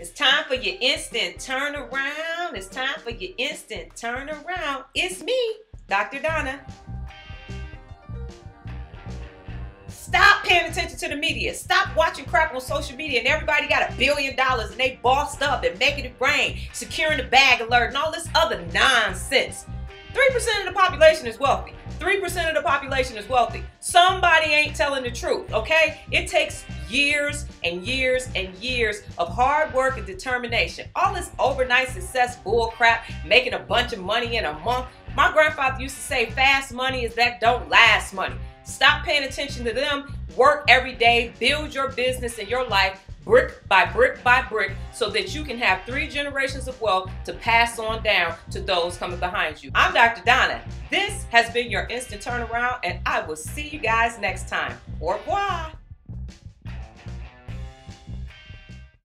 It's time for your instant turnaround. It's time for your instant turnaround. It's me, Dr. Donna. Stop paying attention to the media. Stop watching crap on social media and everybody got $1 billion and they bossed up and making it rain, securing the bag alert and all this other nonsense. 3% of the population is wealthy. 3% of the population is wealthy. Somebody ain't telling the truth, okay? It takes years and years and years of hard work and determination. All this overnight success bullcrap, making a bunch of money in a month. My grandfather used to say fast money is that don't last money. Stop paying attention to them. Work every day. Build your business and your life brick by brick by brick so that you can have 3 generations of wealth to pass on down to those coming behind you. I'm Dr. Donna. This has been your Instant Turnaround, and I will see you guys next time. Au revoir.